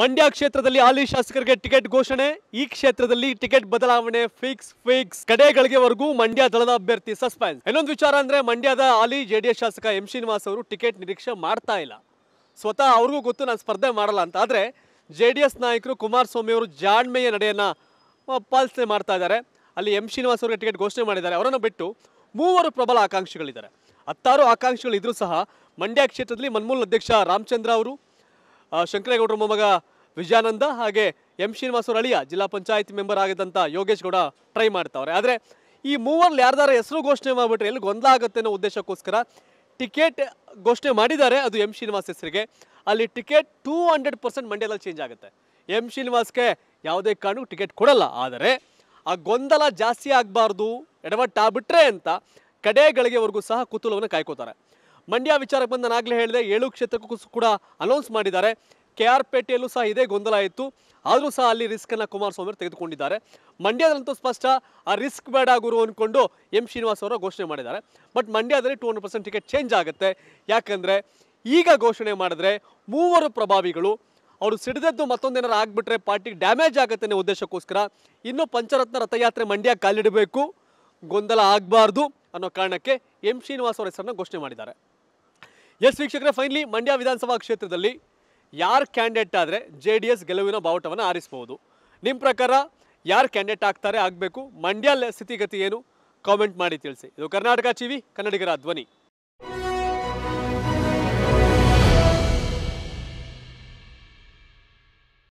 ಮಂಡ್ಯ ಕ್ಷೇತ್ರದಲ್ಲಿ ಹಾಲಿ ಶಾಸಕರಿಗೆ ಟಿಕೆಟ್ ಘೋಷಣೆ ಈ ಕ್ಷೇತ್ರದಲ್ಲಿ ಟಿಕೆಟ್ ಬದಲಾವಣೆ ಫಿಕ್ಸ್ ಫಿಕ್ಸ್ ಕಡೆಗಳಿಗೆವರೆಗೂ ಮಂಡ್ಯ ದಳದ ಅಭ್ಯರ್ಥಿ ಸಸ್ಪೆನ್ಸ್ ಇನ್ನೊಂದು ವಿಚಾರ ಅಂದ್ರೆ ಮಂಡ್ಯದ ಹಾಲಿ ಜೆಡಿಎಸ್ ಶಾಸಕ ಎಂ ಶ್ರೀನಿವಾಸ್ ಅವರು ಟಿಕೆಟ್ ನಿರೀಕ್ಷೆ ಮಾಡ್ತಾ ಇಲ್ಲ ಸ್ವತಃ ಅವರಿಗೂ ಗೊತ್ತು ನಾನು ಸ್ಪರ್ಧೆ ಮಾಡಲ್ಲ ಅಂತ ಆದರೆ ಜೆಡಿಎಸ್ ನಾಯಕರು ಕುಮಾರ್ ಸ್ವಾಮಿ ಅವರು ಜಾಣ್ಮೆಯ ನಡೆಯನ್ನ ಪಾಲನೆ ಮಾಡ್ತಾ ಇದ್ದಾರೆ ಅಲ್ಲಿ ಎಂ ಶ್ರೀನಿವಾಸ್ ಅವರಿಗೆ ಟಿಕೆಟ್ ಘೋಷಣೆ ಮಾಡಿದ್ದಾರೆ ಅವರನ್ನು ಬಿಟ್ಟು ಮೂವರು ಪ್ರಬಲ ಆಕಾಂಕ್ಷಿಗಳಿದ್ದಾರೆ ಹತ್ತಾರು ಆಕಾಂಕ್ಷಿಗಳಿದ್ರೂ ಸಹ ಮಂಡ್ಯ ಕ್ಷೇತ್ರದಲ್ಲಿ ಮನ್ಮೂಲ ಅಧ್ಯಕ್ಷ ರಾಮಚಂದ್ರ ಅವರು ಶಂಕರೇಗೌಡರ ಮೊಮ್ಮಗ ವಿಜಯಾನಂದ ಹಾಗೆ ಎಂ ಶ್ರೀನಿವಾಸ್ ಅವರ ಅಳಿಯ ಜಿಲ್ಲಾ ಪಂಚಾಯತ್ ಮೆಂಬರ್ ಆಗಿದ್ದಂಥ ಯೋಗೇಶ್ ಗೌಡ ಟ್ರೈ ಮಾಡ್ತಾವ್ರೆ ಆದರೆ ಈ ಮೂವರಲ್ಲಿ ಯಾರ್ದಾರ ಹೆಸರು ಘೋಷಣೆ ಮಾಡಿಬಿಟ್ರೆ ಎಲ್ಲಿ ಗೊಂದಲ ಆಗುತ್ತೆ ಅನ್ನೋ ಉದ್ದೇಶಕ್ಕೋಸ್ಕರ ಟಿಕೆಟ್ ಘೋಷಣೆ ಮಾಡಿದ್ದಾರೆ ಅದು ಎಂ ಶ್ರೀನಿವಾಸ್ ಹೆಸರಿಗೆ ಅಲ್ಲಿ ಟಿಕೆಟ್ 200% ಮಂಡ್ಯದಲ್ಲಿ ಚೇಂಜ್ ಆಗುತ್ತೆ ಎಂ ಶ್ರೀನಿವಾಸ್ಗೆ ಯಾವುದೇ ಕಾರಣಕ್ಕೂ ಟಿಕೆಟ್ ಕೊಡಲ್ಲ ಆದರೆ ಆ ಗೊಂದಲ ಜಾಸ್ತಿ ಆಗಬಾರ್ದು ಎಡವಟ್ಟಾಗ್ಬಿಟ್ರೆ ಅಂತ ಕಡೆಗಳಿಗೆವರೆಗೂ ಸಹ ಕುತೂಹಲವನ್ನು ಕಾಯ್ಕೋತಾರೆ ಮಂಡ್ಯ ವಿಚಾರಕ್ಕೆ ಬಂದು ನಾನು ಆಗಲೇ ಹೇಳಿದೆ 7 ಕ್ಷೇತ್ರಕ್ಕೂ ಕೂಡ ಅನೌನ್ಸ್ ಮಾಡಿದ್ದಾರೆ KR ಪೇಟೆಯಲ್ಲೂ ಸಹ ಇದೇ ಗೊಂದಲ ಇತ್ತು ಆದರೂ ಸಹ ಅಲ್ಲಿ ರಿಸ್ಕನ್ನು ಕುಮಾರಸ್ವಾಮಿ ಅವರು ತೆಗೆದುಕೊಂಡಿದ್ದಾರೆ ಮಂಡ್ಯದಲ್ಲಂತೂ ಸ್ಪಷ್ಟ ಆ ರಿಸ್ಕ್ ಬೇಡ ಗುರು ಅಂದ್ಕೊಂಡು ಎಂ ಶ್ರೀನಿವಾಸ್ ಅವರು ಘೋಷಣೆ ಮಾಡಿದ್ದಾರೆ ಬಟ್ ಮಂಡ್ಯದಲ್ಲಿ 200% ಟಿಕೆಟ್ ಚೇಂಜ್ ಆಗುತ್ತೆ ಯಾಕಂದರೆ ಈಗ ಘೋಷಣೆ ಮಾಡಿದ್ರೆ ಮೂವರು ಪ್ರಭಾವಿಗಳು ಅವರು ಸಿಡಿದದ್ದು ಮತ್ತೊಂದೇನಾರು ಆಗಿಬಿಟ್ರೆ ಪಾರ್ಟಿಗೆ ಡ್ಯಾಮೇಜ್ ಆಗುತ್ತೆ ಅನ್ನೋ ಉದ್ದೇಶಕ್ಕೋಸ್ಕರ ಇನ್ನೂ ಪಂಚರತ್ನ ರಥಯಾತ್ರೆ ಮಂಡ್ಯ ಕಾಲಿಡಬೇಕು ಗೊಂದಲ ಆಗಬಾರ್ದು ಅನ್ನೋ ಕಾರಣಕ್ಕೆ ಎಂ ಶ್ರೀನಿವಾಸ್ ಅವರ ಹೆಸರನ್ನು ಘೋಷಣೆ ಮಾಡಿದ್ದಾರೆ ಎಸ್ ವೀಕ್ಷಕರೇ ಫೈನಲಿ ಮಂಡ್ಯ ವಿಧಾನಸಭಾ ಕ್ಷೇತ್ರದಲ್ಲಿ ಯಾರು ಕ್ಯಾಂಡಿಡೇಟ್ ಆದರೆ JDS ಗೆಲುವಿನ ಬಾವುಟವನ್ನು ಆರಿಸಬಹುದು ನಿಮ್ಮ ಪ್ರಕಾರ ಯಾರು ಕ್ಯಾಂಡಿಡೇಟ್ ಆಗಬೇಕು ಮಂಡ್ಯ ಸ್ಥಿತಿಗತಿ ಏನು ಕಾಮೆಂಟ್ ಮಾಡಿ ತಿಳಿಸಿ ಇದು ಕರ್ನಾಟಕ TV ಕನ್ನಡಿಗರ ಧ್ವನಿ.